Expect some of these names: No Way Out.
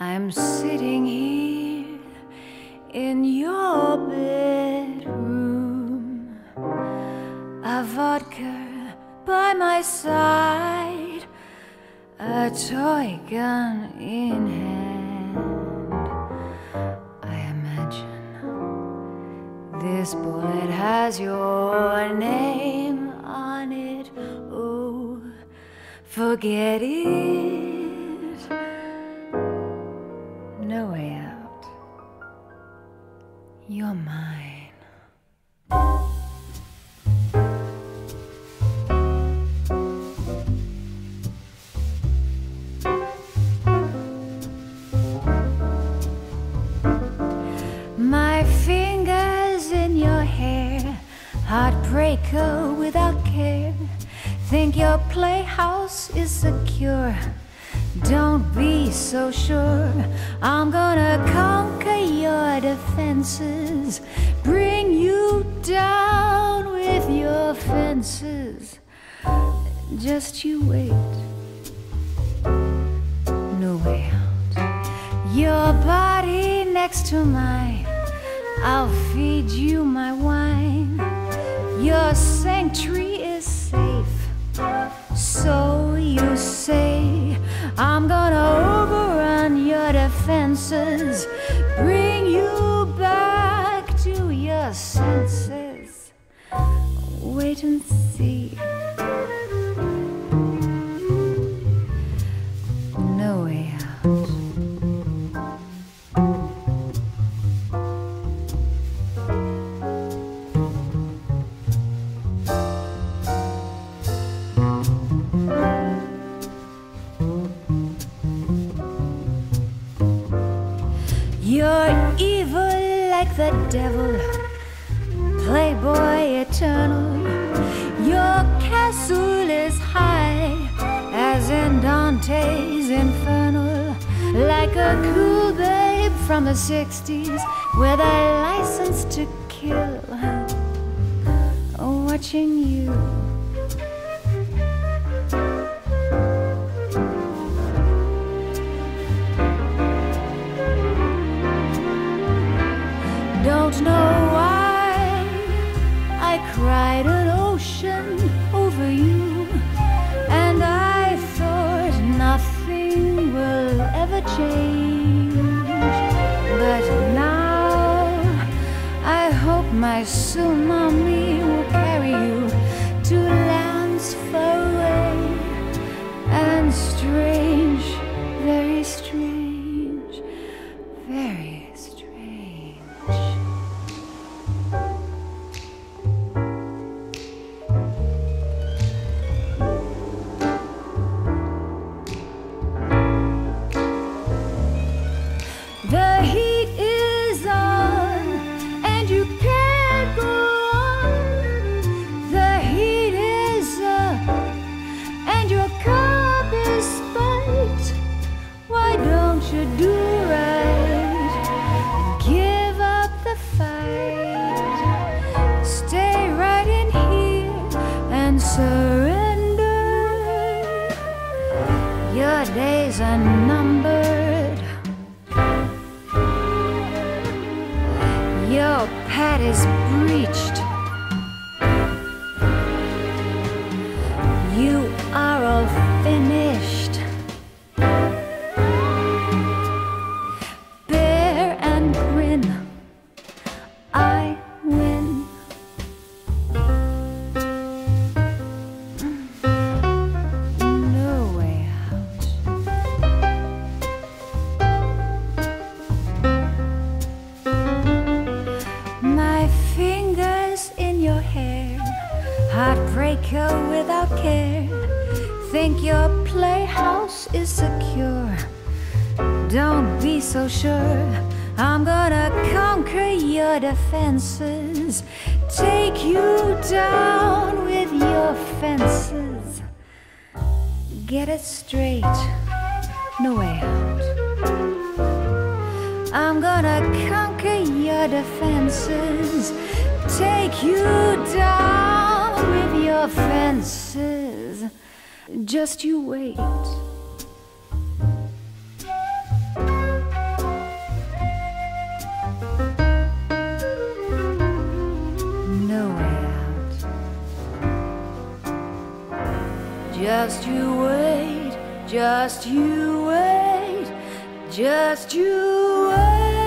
I'm sitting here in your bedroom, a vodka by my side, a toy gun in hand. I imagine this bullet has your name on it. Oh, forget it. No way out. You're mine. My fingers in your hair, heartbreaker without care. Think your playhouse is secure. Don't be so sure. I'm gonna conquer your defenses, bring you down with your fences. Just you wait. No way out. Your body next to mine, I'll feed you my wine. Your sanctuary is safe, so you say. I'm gonna overrun your defenses, bring you back to your senses. Wait and see. No way out. You're evil like the devil, playboy eternal. Your castle is high as in Dante's Inferno, like a cool babe from the 60s with a license to kill. Watching you. Don't know why I cried an ocean over you, and I thought nothing will ever change. But now I hope my tsunami will carry you to lands far away and strange, very strange, very strange. The heat is on, and you can't go on. The heat is up, and your cup is spiked. Why don't you do right? Give up the fight. Stay right in here and surrender. Your days are numbered. Your pad is breached. You are all finished. Bear and grin, I win. No way out. Hair, heartbreaker without care. Think your playhouse is secure. Don't be so sure. I'm gonna conquer your defenses, take you down with your fences. Get it straight. No way out. I'm gonna conquer your defenses, take you down with your fences. Just you wait. Just you wait, just you wait, just you wait.